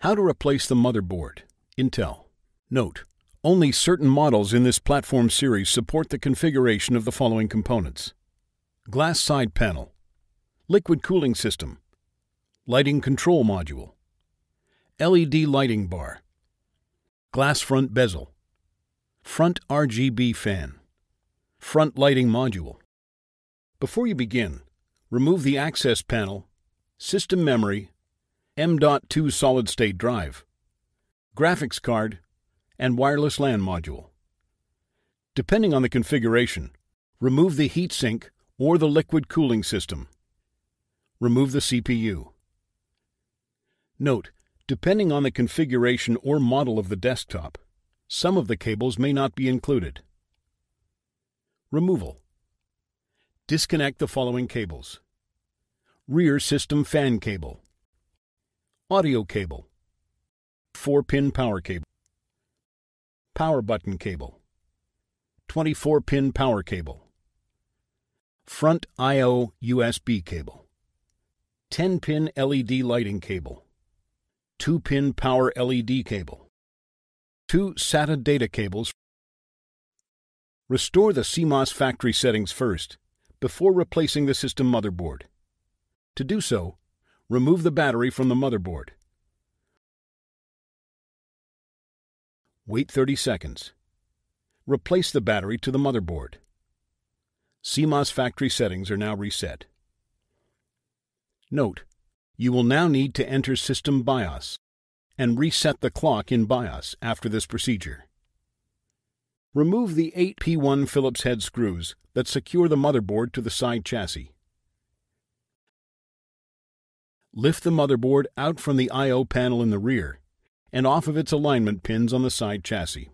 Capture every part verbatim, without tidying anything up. How to replace the motherboard. Intel. Note: only certain models in this platform series support the configuration of the following components: glass side panel, liquid cooling system, lighting control module, L E D lighting bar, glass front bezel, front R G B fan, front lighting module. Before you begin, remove the access panel, system memory, M dot two solid-state drive, graphics card, and wireless LAN module. Depending on the configuration, remove the heatsink or the liquid cooling system. Remove the C P U. Note: depending on the configuration or model of the desktop, some of the cables may not be included. Removal. Disconnect the following cables: rear system fan cable, audio cable, four pin power cable, power button cable, twenty-four pin power cable, front I O U S B cable, ten pin L E D lighting cable, two pin power L E D cable, two SATA data cables. Restore the C MOS factory settings first, before replacing the system motherboard. To do so, remove the battery from the motherboard. Wait thirty seconds. Replace the battery to the motherboard. C MOS factory settings are now reset. Note: you will now need to enter System BIOS and reset the clock in BIOS after this procedure. Remove the eight P one Phillips head screws that secure the motherboard to the side chassis. Lift the motherboard out from the I O panel in the rear and off of its alignment pins on the side chassis.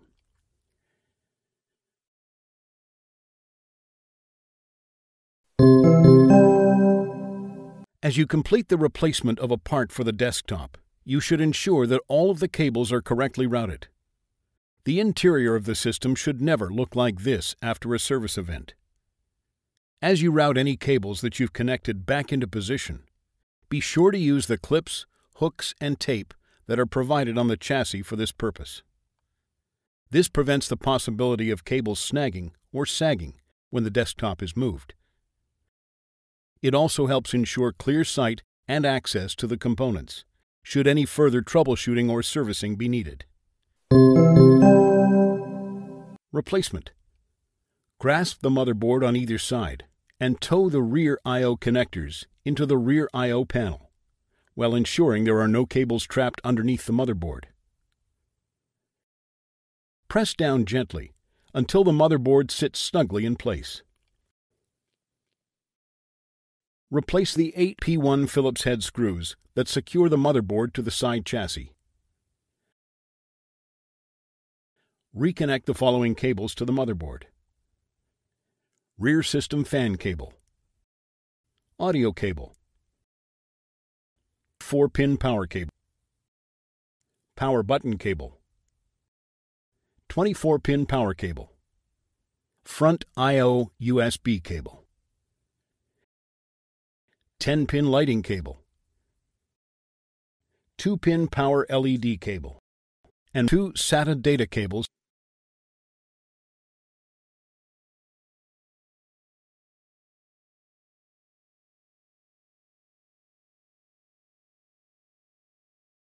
As you complete the replacement of a part for the desktop, you should ensure that all of the cables are correctly routed. The interior of the system should never look like this after a service event. As you route any cables that you've connected back into position, be sure to use the clips, hooks, and tape that are provided on the chassis for this purpose. This prevents the possibility of cables snagging or sagging when the desktop is moved. It also helps ensure clear sight and access to the components, should any further troubleshooting or servicing be needed. Replacement. Grasp the motherboard on either side and tow the rear I O connectors into the rear I O panel, while ensuring there are no cables trapped underneath the motherboard. Press down gently until the motherboard sits snugly in place. Replace the eight P one Phillips head screws that secure the motherboard to the side chassis. Reconnect the following cables to the motherboard: rear system fan cable, audio cable, four pin power cable, power button cable, twenty-four pin power cable, front I O U S B cable, ten pin lighting cable, two pin power L E D cable, and two SATA data cables.